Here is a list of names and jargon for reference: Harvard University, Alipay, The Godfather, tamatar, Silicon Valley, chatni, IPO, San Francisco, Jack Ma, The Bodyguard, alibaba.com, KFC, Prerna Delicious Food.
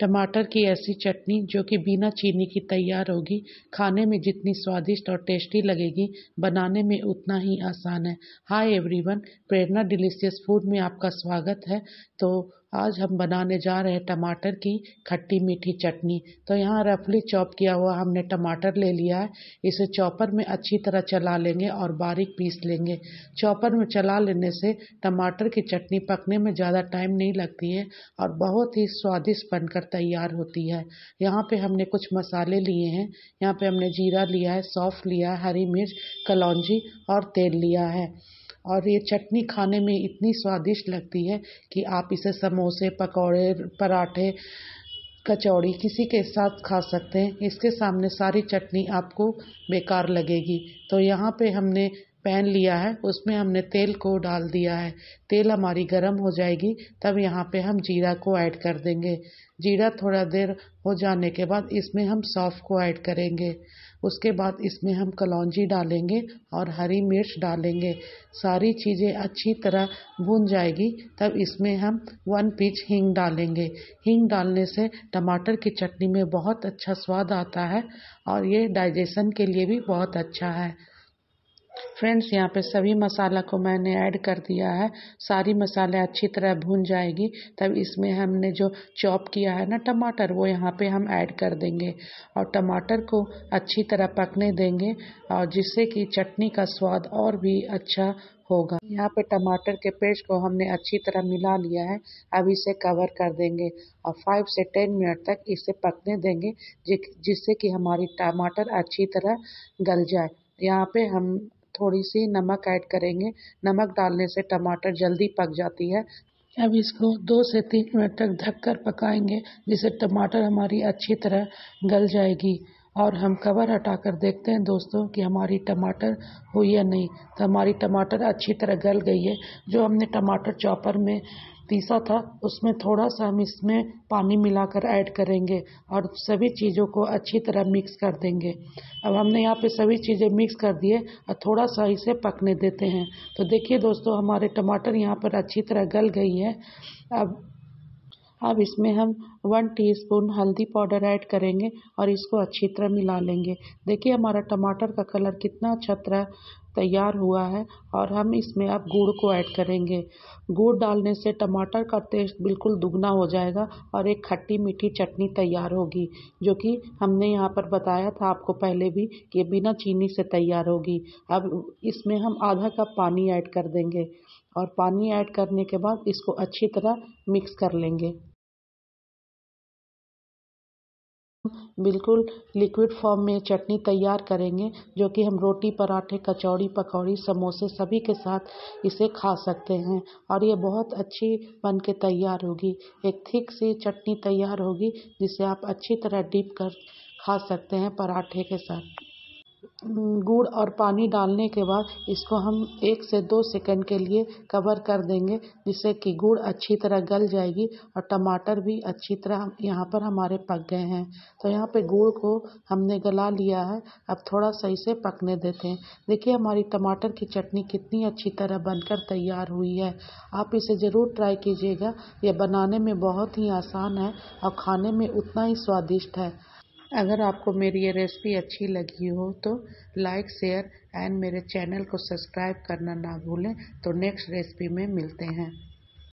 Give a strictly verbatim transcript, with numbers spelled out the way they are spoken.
टमाटर की ऐसी चटनी जो कि बिना चीनी की तैयार होगी, खाने में जितनी स्वादिष्ट और टेस्टी लगेगी बनाने में उतना ही आसान है। Hi everyone, Prerna delicious food में आपका स्वागत है। तो आज हम बनाने जा रहे हैं टमाटर की खट्टी मीठी चटनी। तो यहाँ रफली चॉप किया हुआ हमने टमाटर ले लिया है, इसे चॉपर में अच्छी तरह चला लेंगे और बारीक पीस लेंगे। चॉपर में चला लेने से टमाटर की चटनी पकने में ज़्यादा टाइम नहीं लगती है और बहुत ही स्वादिष्ट बनकर तैयार होती है। यहाँ पे हमने कुछ मसाले लिए हैं। यहाँ पे हमने जीरा लिया है, सौंफ लिया है, हरी मिर्च, कलौंजी और तेल लिया है। और ये चटनी खाने में इतनी स्वादिष्ट लगती है कि आप इसे समोसे, पकौड़े, पराठे, कचौड़ी किसी के साथ खा सकते हैं। इसके सामने सारी चटनी आपको बेकार लगेगी। तो यहाँ पे हमने पैन लिया है, उसमें हमने तेल को डाल दिया है। तेल हमारी गर्म हो जाएगी तब यहाँ पे हम जीरा को ऐड कर देंगे। जीरा थोड़ा देर हो जाने के बाद इसमें हम सौंफ को ऐड करेंगे। उसके बाद इसमें हम कलौंजी डालेंगे और हरी मिर्च डालेंगे। सारी चीज़ें अच्छी तरह भून जाएगी तब इसमें हम वन पिंच हींग डालेंगे। हींग डालने से टमाटर की चटनी में बहुत अच्छा स्वाद आता है और ये डाइजेशन के लिए भी बहुत अच्छा है। फ्रेंड्स, यहाँ पे सभी मसाला को मैंने ऐड कर दिया है। सारी मसाले अच्छी तरह भून जाएगी तब इसमें हमने जो चॉप किया है ना टमाटर, वो यहाँ पे हम ऐड कर देंगे और टमाटर को अच्छी तरह पकने देंगे और जिससे कि चटनी का स्वाद और भी अच्छा होगा। यहाँ पे टमाटर के पेस्ट को हमने अच्छी तरह मिला लिया है। अब इसे कवर कर देंगे और फाइव से टेन मिनट तक इसे पकने देंगे जिससे कि हमारी टमाटर अच्छी तरह गल जाए। यहाँ पे हम थोड़ी सी नमक ऐड करेंगे। नमक डालने से टमाटर जल्दी पक जाती है। अब इसको दो से तीन मिनट तक ढककर पकाएंगे जिससे टमाटर हमारी अच्छी तरह गल जाएगी। और हम कवर हटाकर देखते हैं दोस्तों कि हमारी टमाटर हुई या नहीं। तो हमारी टमाटर अच्छी तरह गल गई है। जो हमने टमाटर चॉपर में पीसा था उसमें थोड़ा सा हम इसमें पानी मिलाकर ऐड करेंगे और सभी चीज़ों को अच्छी तरह मिक्स कर देंगे। अब हमने यहाँ पे सभी चीज़ें मिक्स कर दिए और थोड़ा सा इसे पकने देते हैं। तो देखिए दोस्तों, हमारे टमाटर यहाँ पर अच्छी तरह गल गई है। अब अब इसमें हम वन टीस्पून हल्दी पाउडर ऐड करेंगे और इसको अच्छी तरह मिला लेंगे। देखिए हमारा टमाटर का कलर कितना अच्छा तरह तैयार हुआ है। और हम इसमें अब गुड़ को ऐड करेंगे। गुड़ डालने से टमाटर का टेस्ट बिल्कुल दुगना हो जाएगा और एक खट्टी मीठी चटनी तैयार होगी, जो कि हमने यहाँ पर बताया था आपको पहले भी कि ये बिना चीनी से तैयार होगी। अब इसमें हम आधा कप पानी ऐड कर देंगे और पानी ऐड करने के बाद इसको अच्छी तरह मिक्स कर लेंगे। बिल्कुल लिक्विड फॉर्म में चटनी तैयार करेंगे, जो कि हम रोटी, पराठे, कचौड़ी, पकौड़ी, समोसे सभी के साथ इसे खा सकते हैं। और ये बहुत अच्छी बन के तैयार होगी। एक थिक सी चटनी तैयार होगी जिसे आप अच्छी तरह डीप कर खा सकते हैं पराठे के साथ। गुड़ और पानी डालने के बाद इसको हम एक से दो सेकंड के लिए कवर कर देंगे जिससे कि गुड़ अच्छी तरह गल जाएगी और टमाटर भी अच्छी तरह यहाँ पर हमारे पक गए हैं। तो यहाँ पे गुड़ को हमने गला लिया है। अब थोड़ा सा इसे पकने देते हैं। देखिए हमारी टमाटर की चटनी कितनी अच्छी तरह बनकर तैयार हुई है। आप इसे ज़रूर ट्राई कीजिएगा। यह बनाने में बहुत ही आसान है और खाने में उतना ही स्वादिष्ट है। अगर आपको मेरी ये रेसिपी अच्छी लगी हो तो लाइक, शेयर एंड मेरे चैनल को सब्सक्राइब करना ना भूलें। तो नेक्स्ट रेसिपी में मिलते हैं।